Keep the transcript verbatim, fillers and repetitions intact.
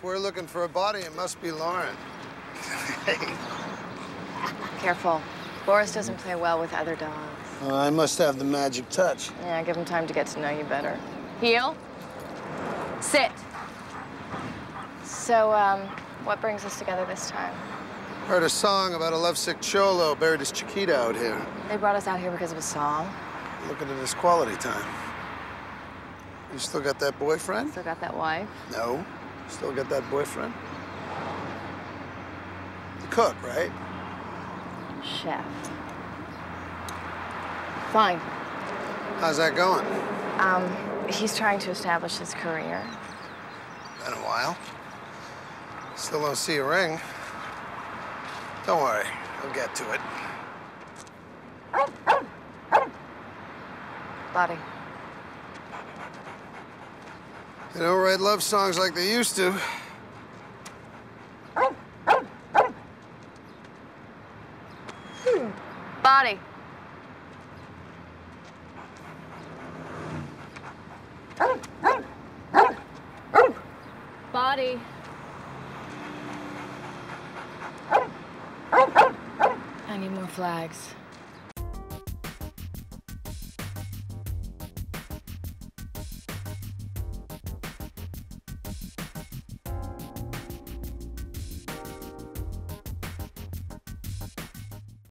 If we're looking for a body, it must be Lauren. Careful. Boris doesn't play well with other dogs. Uh, I must have the magic touch. Yeah, give him time to get to know you better. Heel. Sit. So, um, what brings us together this time? Heard a song about a lovesick cholo buried his chiquita out here. They brought us out here because of a song? Looking at his quality time. You still got that boyfriend? Still got that wife? No. Still got that boyfriend? The cook, right? Chef. Fine. How's that going? Um, he's trying to establish his career. Been a while. Still don't see a ring. Don't worry, I'll get to it. Body. They don't write love songs like they used to. Body. Body. I need more flags.